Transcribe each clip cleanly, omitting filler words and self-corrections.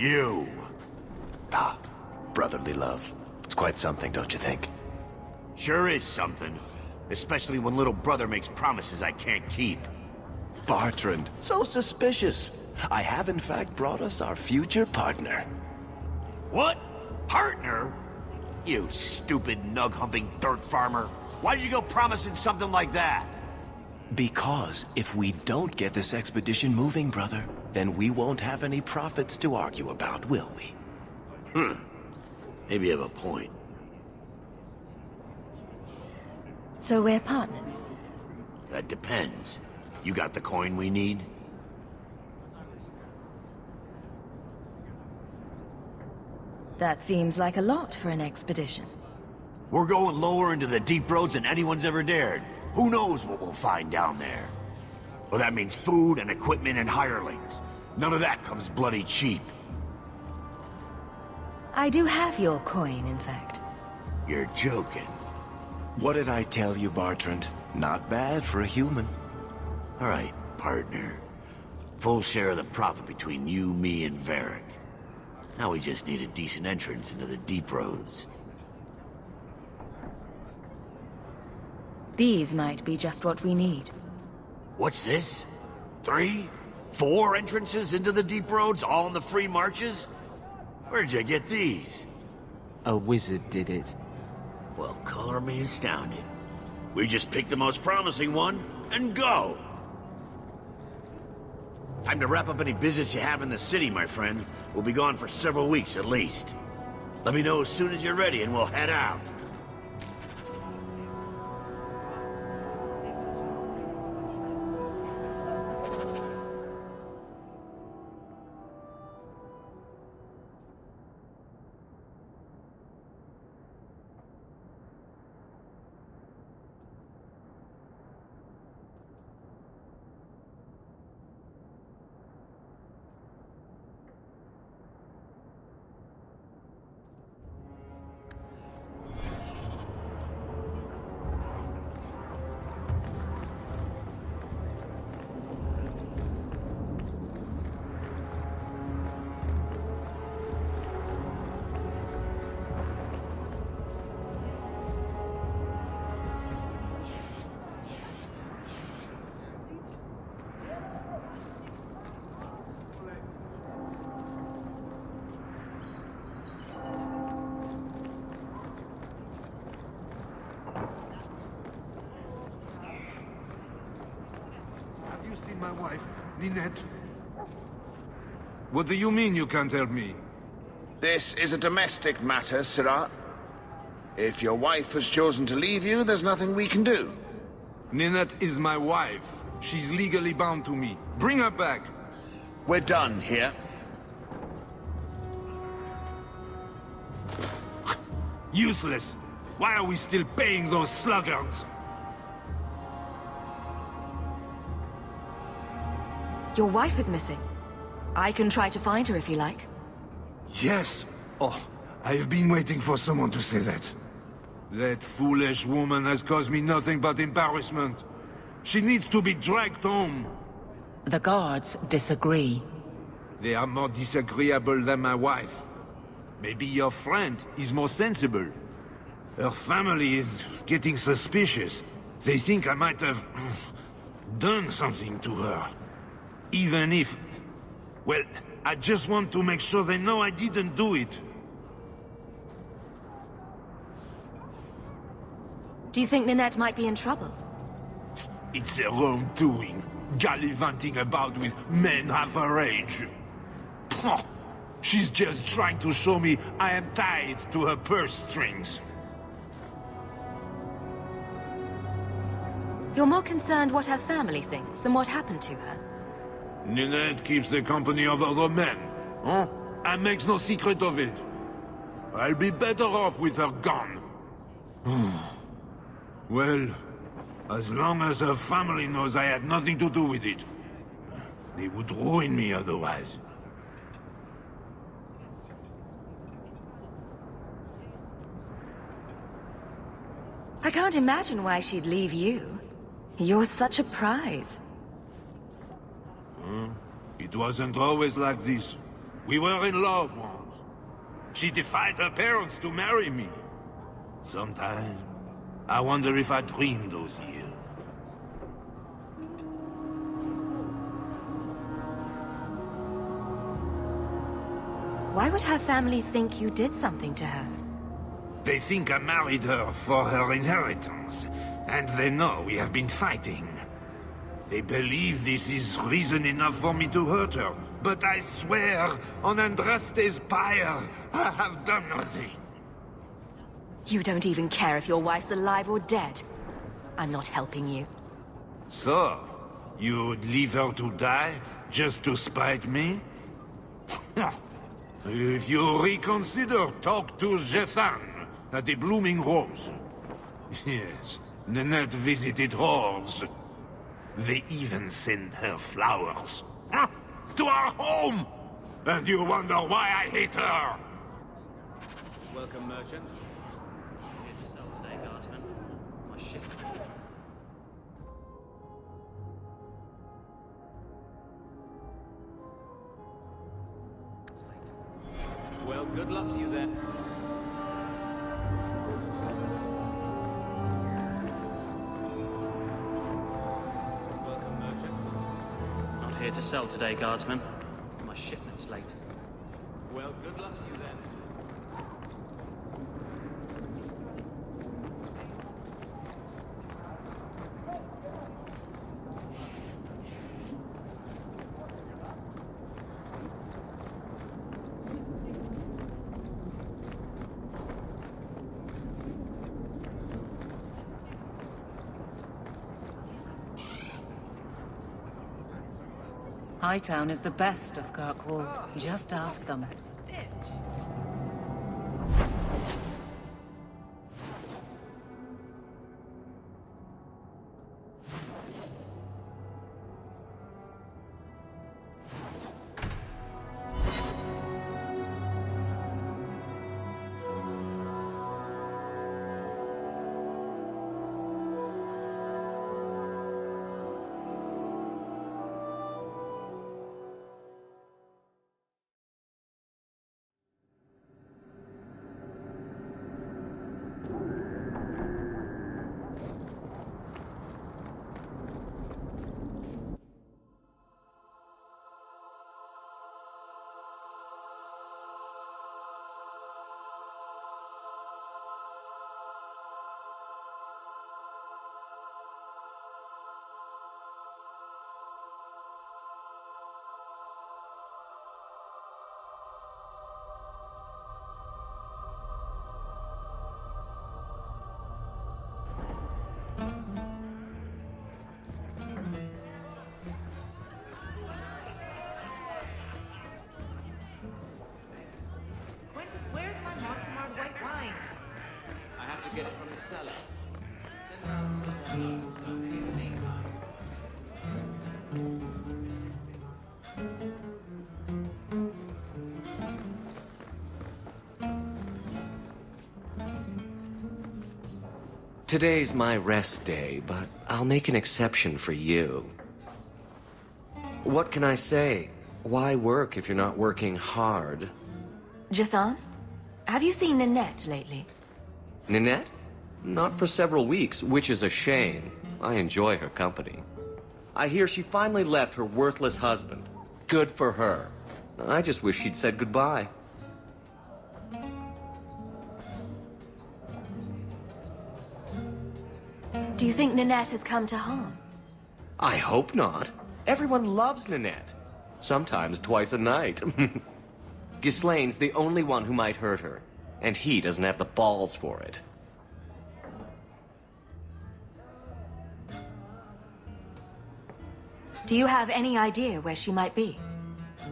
You! Ah, brotherly love. It's quite something, don't you think? Sure is something. Especially when little brother makes promises I can't keep. Bartrand, so suspicious. I have in fact brought us our future partner. What? Partner? You stupid, nug-humping dirt farmer. Why did you go promising something like that? Because if we don't get this expedition moving, brother, then we won't have any profits to argue about, will we? Maybe you have a point. So we're partners? That depends. You got the coin we need? That seems like a lot for an expedition. We're going lower into the deep roads than anyone's ever dared. Who knows what we'll find down there? Well, that means food and equipment and hirelings. None of that comes bloody cheap. I do have your coin, in fact. You're joking. What did I tell you, Bartrand? Not bad for a human. All right, partner. Full share of the profit between you, me, and Varric. Now we just need a decent entrance into the deep roads. These might be just what we need. What's this? 3? 4 entrances into the deep roads, all in the free marches? Where'd you get these? A wizard did it. Well, color me astounded. We just picked the most promising one, and go! Time to wrap up any business you have in the city, my friend. We'll be gone for several weeks, at least. Let me know as soon as you're ready, and we'll head out. My wife, Ninette. What do you mean you can't help me? This is a domestic matter, Sera. If your wife has chosen to leave you, there's nothing we can do. Ninette is my wife. She's legally bound to me. Bring her back. We're done here. Useless. Why are we still paying those sluggards? Your wife is missing. I can try to find her if you like. Yes! Oh, I have been waiting for someone to say that. That foolish woman has caused me nothing but embarrassment. She needs to be dragged home. The guards disagree. They are more disagreeable than my wife. Maybe your friend is more sensible. Her family is getting suspicious. They think I might have done something to her. Even if... well, I just want to make sure they know I didn't do it. Do you think Ninette might be in trouble? It's her own doing, gallivanting about with men half her age. She's just trying to show me I am tied to her purse strings. You're more concerned what her family thinks than what happened to her. Ninette keeps the company of other men, huh? And makes no secret of it. I'll be better off with her gone. Well, as long as her family knows I had nothing to do with it. They would ruin me otherwise. I can't imagine why she'd leave you. You're such a prize. It wasn't always like this. We were in love once. She defied her parents to marry me. Sometimes, I wonder if I dreamed those years. Why would her family think you did something to her? They think I married her for her inheritance, and they know we have been fighting. They believe this is reason enough for me to hurt her, but I swear, on Andraste's pyre, I have done nothing. You don't even care if your wife's alive or dead. I'm not helping you. So, you would leave her to die, just to spite me? If you reconsider, talk to Jethan at the Blooming Rose. Yes, Ninette visited whores. They even send her flowers. To our home! And you wonder why I hate her! Welcome, merchant. I'm here to sell today, guardsman. My ship. Well, good luck to you then. Welcome, merchant. Not here to sell today, guardsman. My shipment's late. Well, good luck to you then. Hightown is the best of Kirkwall. Just ask them. Today's my rest day, but I'll make an exception for you. What can I say? Why work if you're not working hard? Jethan, have you seen Ninette lately? Ninette? Not for several weeks, which is a shame. I enjoy her company. I hear she finally left her worthless husband. Good for her. I just wish she'd said goodbye. Do you think Ninette has come to harm? I hope not. Everyone loves Ninette. Sometimes twice a night. Ghislaine's the only one who might hurt her, and he doesn't have the balls for it. Do you have any idea where she might be?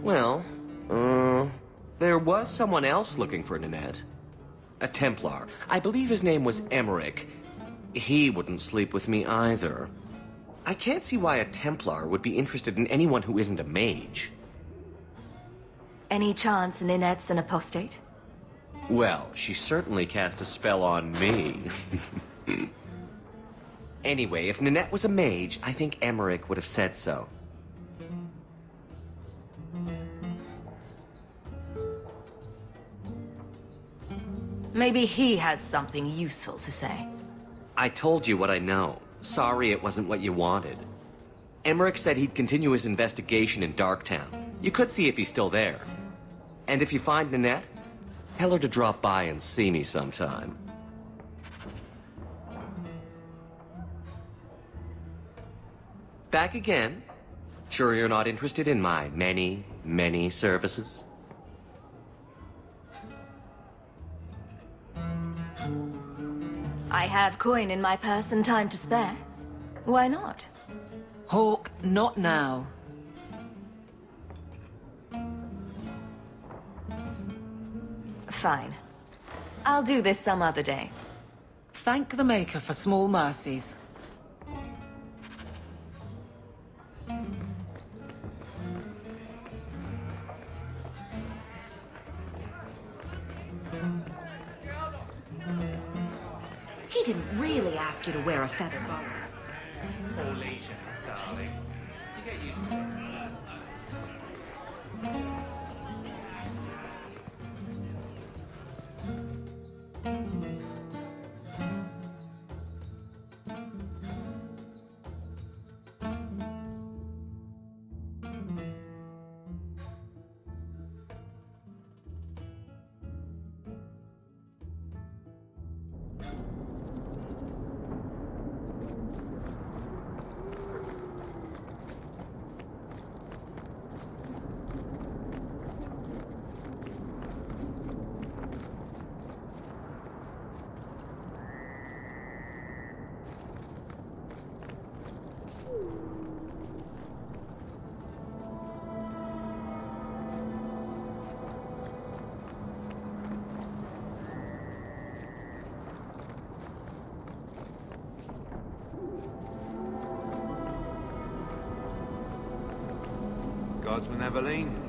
Well, there was someone else looking for Ninette. A Templar. I believe his name was Emeric. He wouldn't sleep with me either. I can't see why a Templar would be interested in anyone who isn't a mage. Any chance Ninette's an apostate? Well, she certainly cast a spell on me. Anyway, if Ninette was a mage, I think Emeric would have said so. Maybe he has something useful to say. I told you what I know. Sorry it wasn't what you wanted. Emeric said he'd continue his investigation in Darktown. You could see if he's still there. And if you find Ninette, tell her to drop by and see me sometime. Back again? Sure you're not interested in my many, many services? I have coin in my purse and time to spare. Why not? Hawke, not now. Fine. I'll do this some other day. Thank the Maker for small mercies. He didn't really ask you to wear a feather boa. Darling. You get used to it. Guardsman Eveline.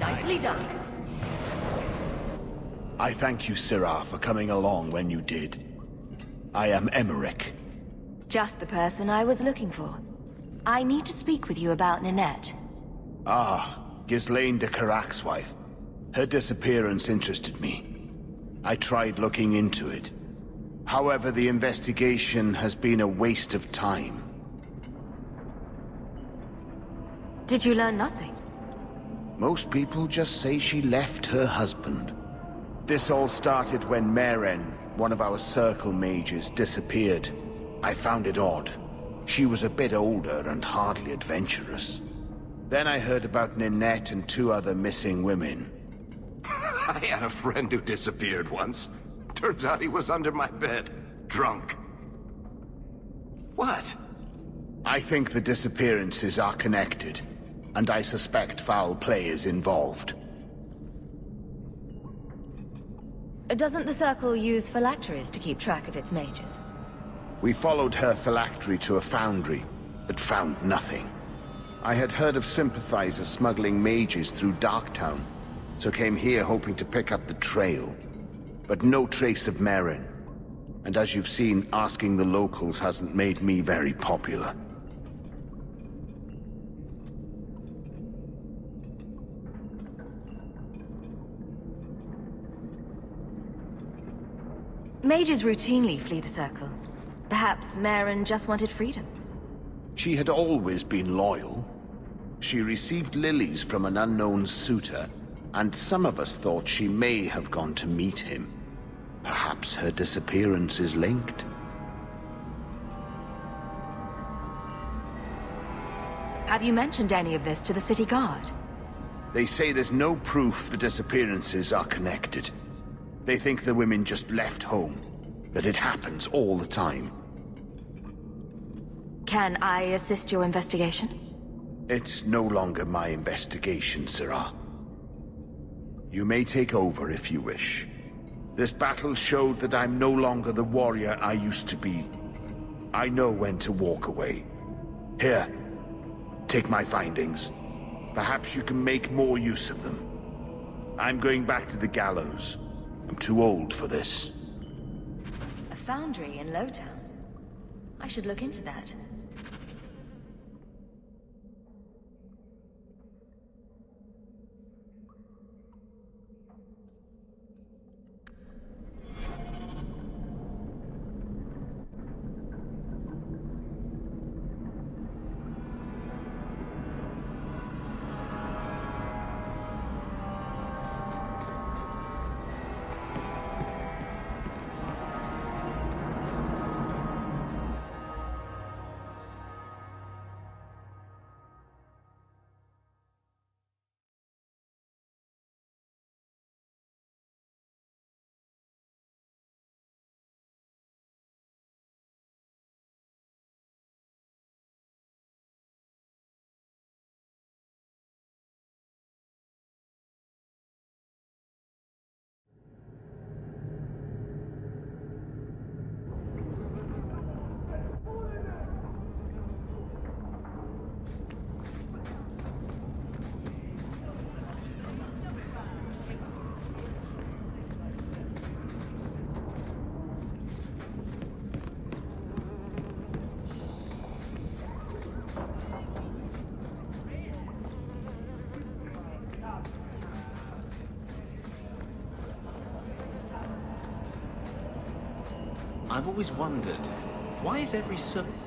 Nicely done. I thank you, Sera, for coming along when you did. I am Emeric. Just the person I was looking for. I need to speak with you about Ninette. Ah, Ghislaine de Carac's wife. Her disappearance interested me. I tried looking into it. However, the investigation has been a waste of time. Did you learn nothing? Most people just say she left her husband. This all started when Mharen, one of our Circle Mages, disappeared. I found it odd. She was a bit older and hardly adventurous. Then I heard about Ninette and 2 other missing women. I had a friend who disappeared once. Turns out he was under my bed, drunk. What? I think the disappearances are connected, and I suspect foul play is involved. Doesn't the Circle use phylacteries to keep track of its mages? We followed her phylactery to a foundry, but found nothing. I had heard of sympathizers smuggling mages through Darktown, so came here hoping to pick up the trail. But no trace of Mharen. And as you've seen, asking the locals hasn't made me very popular. Mages routinely flee the Circle. Perhaps Mharen just wanted freedom. She had always been loyal. She received lilies from an unknown suitor, and some of us thought she may have gone to meet him. Perhaps her disappearance is linked. Have you mentioned any of this to the city guard? They say there's no proof the disappearances are connected. They think the women just left home, that it happens all the time. Can I assist your investigation? It's no longer my investigation, Sera. You may take over if you wish. This battle showed that I'm no longer the warrior I used to be. I know when to walk away. Here, take my findings. Perhaps you can make more use of them. I'm going back to the gallows. I'm too old for this. A foundry in Lowtown. I should look into that. I've always wondered, why is every circle...